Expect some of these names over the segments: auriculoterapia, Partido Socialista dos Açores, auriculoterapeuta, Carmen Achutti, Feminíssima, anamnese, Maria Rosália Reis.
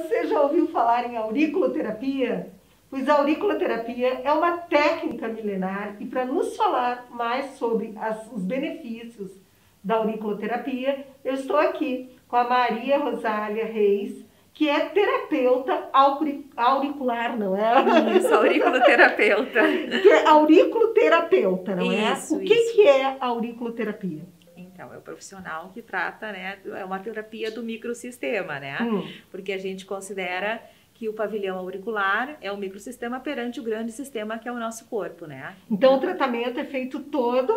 Você já ouviu falar em auriculoterapia? Pois a auriculoterapia é uma técnica milenar e para nos falar mais sobre os benefícios da auriculoterapia, eu estou aqui com a Maria Rosália Reis, que é terapeuta auricular, não é? Isso, auriculoterapeuta. Que é auriculoterapeuta, não é? Isso, o que, isso. Que é a auriculoterapia? Então, é o profissional que trata, né? É uma terapia do microsistema, né? Porque a gente considera que o pavilhão auricular é o microsistema perante o grande sistema que é o nosso corpo, né? Então, o tratamento é feito todo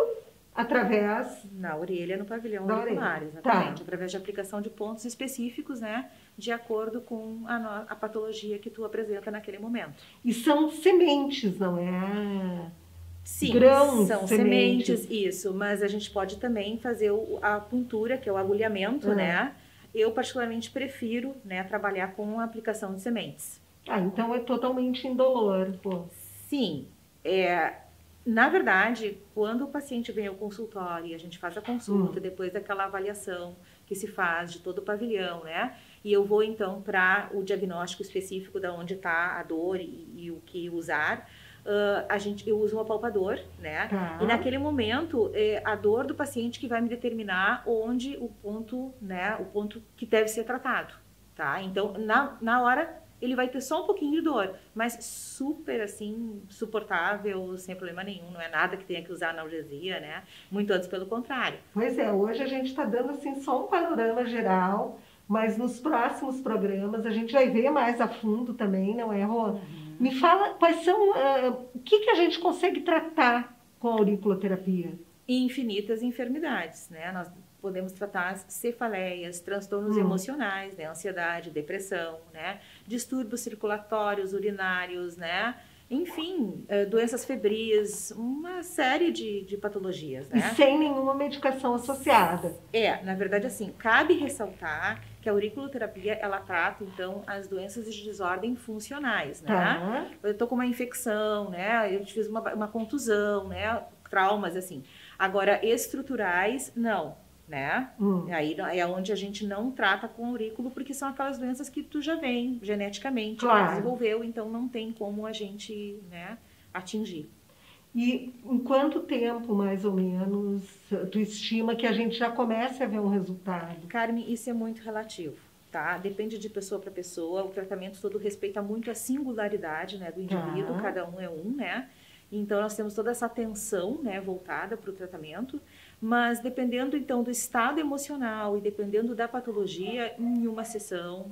através... Na orelha, no pavilhão auricular, exatamente. Tá. Através de aplicação de pontos específicos, né? De acordo com a patologia que tu apresenta naquele momento. E são sementes, não é? Sim, grãos, são sementes, isso, mas a gente pode também fazer a puntura, que é o agulhamento, né? Eu particularmente prefiro, né, trabalhar com a aplicação de sementes. Ah, então é totalmente indolor, pô. Sim, na verdade, quando o paciente vem ao consultório e a gente faz a consulta, depois daquela avaliação que se faz de todo o pavilhão, né? E eu vou então para o diagnóstico específico da onde está a dor e o que usar. Eu uso um apalpador, né? Tá. E naquele momento é a dor do paciente que vai me determinar onde o ponto, né? O ponto que deve ser tratado, tá? Então, na hora ele vai ter só um pouquinho de dor, mas super assim, suportável, sem problema nenhum, não é nada que tenha que usar analgesia, né? Muito antes, pelo contrário. Pois é, hoje a gente está dando assim só um panorama geral, mas nos próximos programas a gente vai ver mais a fundo também, não é, Rô? Me fala quais são, o que a gente consegue tratar com a auriculoterapia? Infinitas enfermidades, né? Nós podemos tratar as cefaleias, transtornos emocionais, né? Ansiedade, depressão, né? Distúrbios circulatórios, urinários, né? Enfim, doenças febris, uma série de patologias, né? E sem nenhuma medicação associada. Na verdade, assim, cabe ressaltar que a auriculoterapia, ela trata, então, as doenças de desordem funcionais, né? Tá. Eu tô com uma infecção, né? Eu fiz uma contusão, né? Traumas, assim. Agora, estruturais, não, né? Aí é onde a gente não trata com aurículo, porque são aquelas doenças que tu já vem geneticamente, claro, desenvolveu, então não tem como a gente, né, atingir. E em quanto tempo, mais ou menos, tu estima que a gente já comece a ver um resultado? Carmen, isso é muito relativo, tá? Depende de pessoa para pessoa, o tratamento todo respeita muito a singularidade, né, do indivíduo, cada um é um, né? Então, nós temos toda essa atenção, né, voltada para o tratamento, mas dependendo, então, do estado emocional e dependendo da patologia, em uma sessão,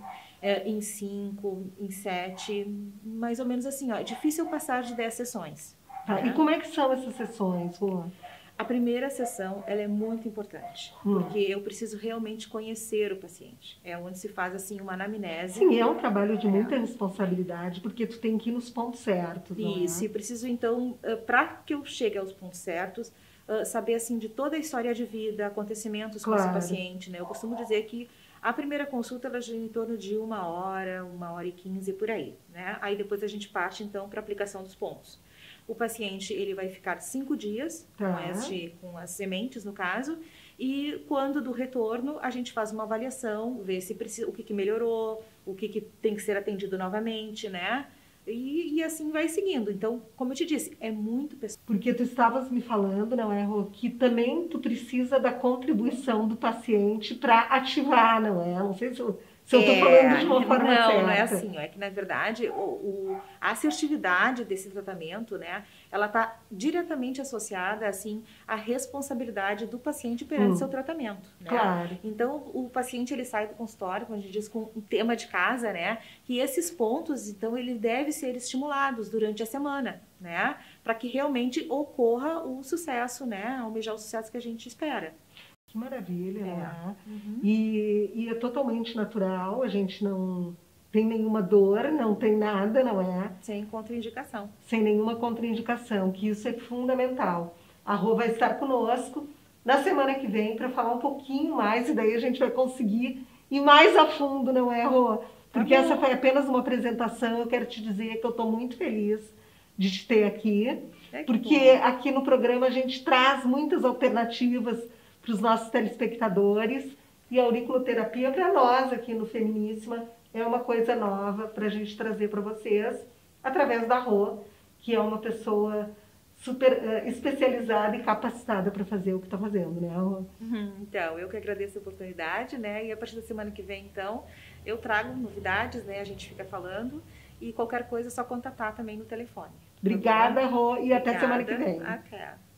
em 5, em 7, mais ou menos assim, ó, é difícil passar de 10 sessões. Tá. Né? E como é que são essas sessões, Rô? A primeira sessão, ela é muito importante, porque eu preciso realmente conhecer o paciente. É onde se faz, assim, uma anamnese. Sim, é um trabalho de muita responsabilidade, porque tu tem que ir nos pontos certos, não é? Isso, e preciso, então, para que eu chegue aos pontos certos, saber, assim, de toda a história de vida, acontecimentos com esse paciente, né? Eu costumo dizer que a primeira consulta, ela gira em torno de 1 hora, 1 hora e 15, por aí, né? Aí depois a gente parte, então, para a aplicação dos pontos. O paciente, ele vai ficar 5 dias com as sementes, no caso, e quando do retorno, a gente faz uma avaliação, vê se precisa, o que melhorou, o que tem que ser atendido novamente, né? E assim vai seguindo. Então, como eu te disse, é muito pessoal. Porque tu estavas me falando, não é, Rô, que também tu precisa da contribuição do paciente para ativar, não é? Não sei se eu... Se eu tô falando de uma forma certa. Não é assim, é que na verdade a assertividade desse tratamento, né, ela tá diretamente associada, assim, à responsabilidade do paciente perante seu tratamento, né? Claro. Então o paciente, ele sai do consultório, como a gente diz, com um tema de casa, né, que esses pontos, então, ele deve ser estimulados durante a semana, né, para que realmente ocorra o sucesso, né, almejar o sucesso que a gente espera. Que maravilha, né? E é totalmente natural, a gente não tem nenhuma dor, não tem nada, não é? Sem contraindicação. Sem nenhuma contraindicação, que isso é fundamental. A Rô vai estar conosco na semana que vem para falar um pouquinho mais, e daí a gente vai conseguir ir mais a fundo, não é, Rô? Porque essa foi apenas uma apresentação. Eu quero te dizer que eu estou muito feliz de te ter aqui, porque aqui no programa a gente traz muitas alternativas para os nossos telespectadores, e a auriculoterapia para nós aqui no Feminíssima é uma coisa nova para a gente trazer para vocês, através da Rô, que é uma pessoa super especializada e capacitada para fazer o que está fazendo, né, Rô? Então, eu que agradeço a oportunidade, né, e a partir da semana que vem, então, eu trago novidades, né, a gente fica falando, e qualquer coisa é só contatar também no telefone. Obrigada, Rô, e até semana que vem. Até.